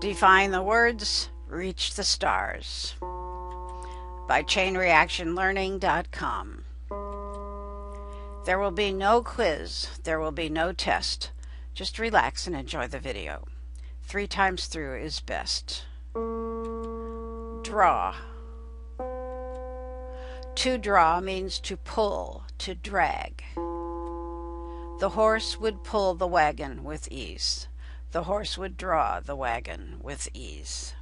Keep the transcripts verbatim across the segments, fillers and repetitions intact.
Define the words, reach the stars. By chain reaction learning dot com. There will be no quiz, there will be no test. Just relax and enjoy the video. Three times through is best. Draw. To draw means to pull, to drag. The horse would pull the wagon with ease. The horse would draw the wagon with ease.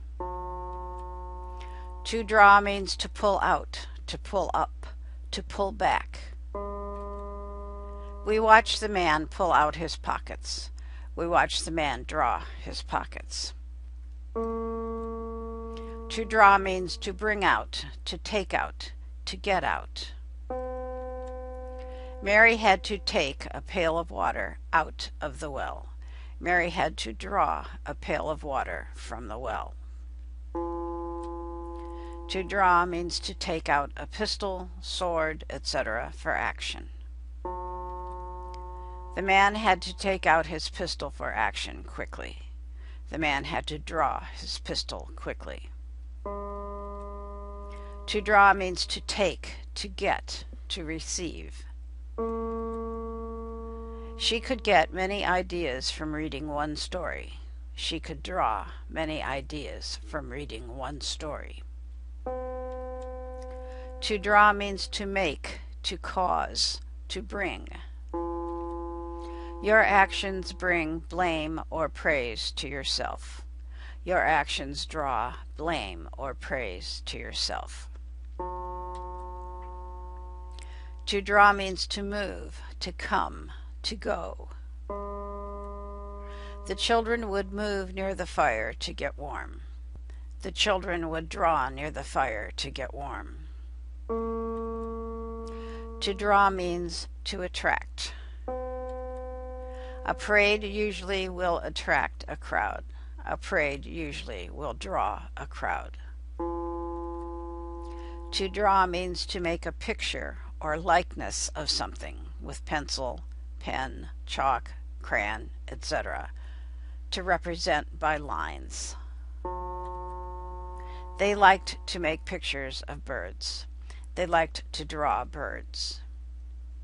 To draw means to pull out, to pull up, to pull back. We watch the man pull out his pockets. We watch the man draw his pockets. To draw means to bring out, to take out, to get out. Mary had to take a pail of water out of the well. Mary had to draw a pail of water from the well. To draw means to take out a pistol, sword, et cetera for action. The man had to take out his pistol for action quickly. The man had to draw his pistol quickly. To draw means to take, to get, to receive. She could get many ideas from reading one story. She could draw many ideas from reading one story. To draw means to make, to cause, to bring. Your actions bring blame or praise to yourself. Your actions draw blame or praise to yourself. To draw means to move, to come, to go. The children would move near the fire to get warm. The children would draw near the fire to get warm. To draw means to attract. A parade usually will attract a crowd. A parade usually will draw a crowd. To draw means to make a picture or likeness of something with pencil, pen, chalk, crayon, et cetera, to represent by lines. They liked to make pictures of birds. They liked to draw birds.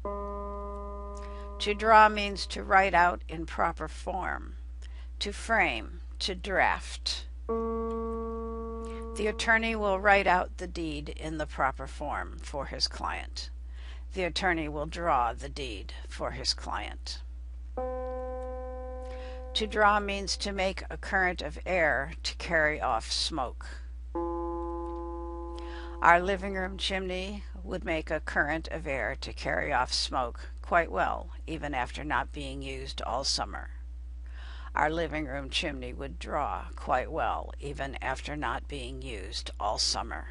To draw means to write out in proper form, to frame, to draft. The attorney will write out the deed in the proper form for his client. The attorney will draw the deed for his client. To draw means to make a current of air to carry off smoke. Our living room chimney would make a current of air to carry off smoke quite well, even after not being used all summer. Our living room chimney would draw quite well, even after not being used all summer.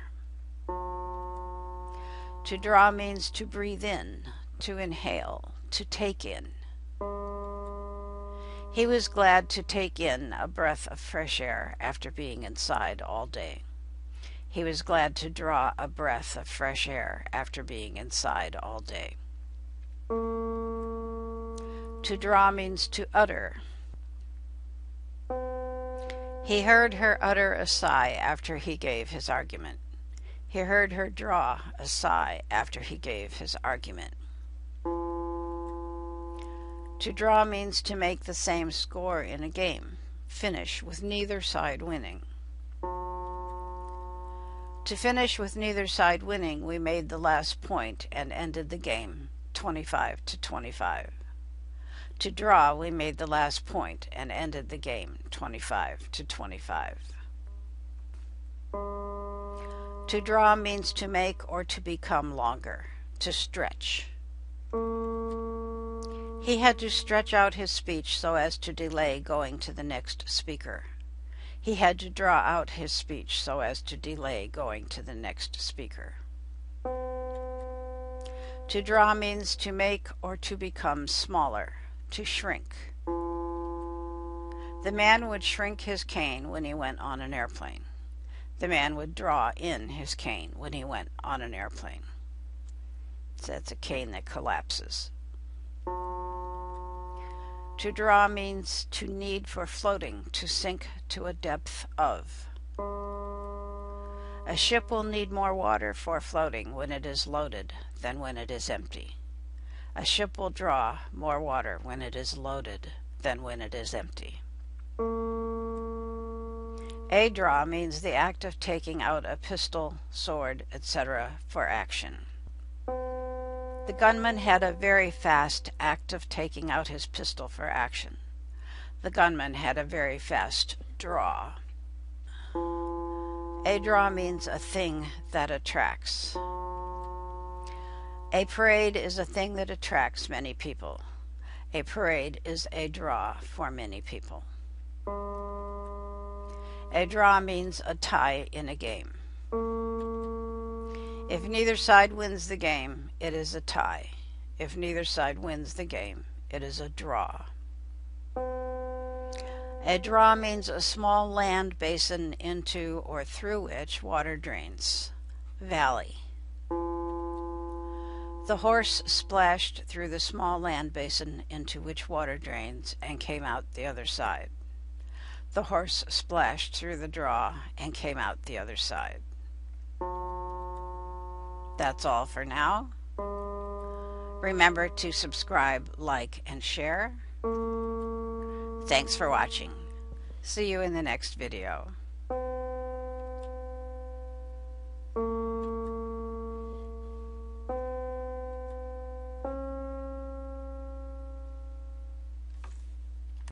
To draw means to breathe in, to inhale, to take in. He was glad to take in a breath of fresh air after being inside all day. He was glad to draw a breath of fresh air after being inside all day. To draw means to utter. He heard her utter a sigh after he gave his argument. He heard her draw a sigh after he gave his argument. To draw means to make the same score in a game, finish with neither side winning. To finish with neither side winning, we made the last point and ended the game twenty-five to twenty-five. To draw, we made the last point and ended the game twenty-five to twenty-five. To draw means to make or to become longer, to stretch. He had to stretch out his speech so as to delay going to the next speaker. He had to draw out his speech so as to delay going to the next speaker. To draw means to make or to become smaller, to shrink. The man would shrink his cane when he went on an airplane. The man would draw in his cane when he went on an airplane. So that's a cane that collapses. To draw means to need for floating, to sink to a depth of. A ship will need more water for floating when it is loaded than when it is empty. A ship will draw more water when it is loaded than when it is empty. A draw means the act of taking out a pistol, sword, et cetera for action. The gunman had a very fast act of taking out his pistol for action. The gunman had a very fast draw. A draw means a thing that attracts. A parade is a thing that attracts many people. A parade is a draw for many people. A draw means a tie in a game. If neither side wins the game, it is a tie. If neither side wins the game, it is a draw. A draw means a small land basin into or through which water drains. Valley. The horse splashed through the small land basin into which water drains and came out the other side. The horse splashed through the draw and came out the other side. That's all for now. Remember to subscribe, like, and share. Thanks for watching. See you in the next video.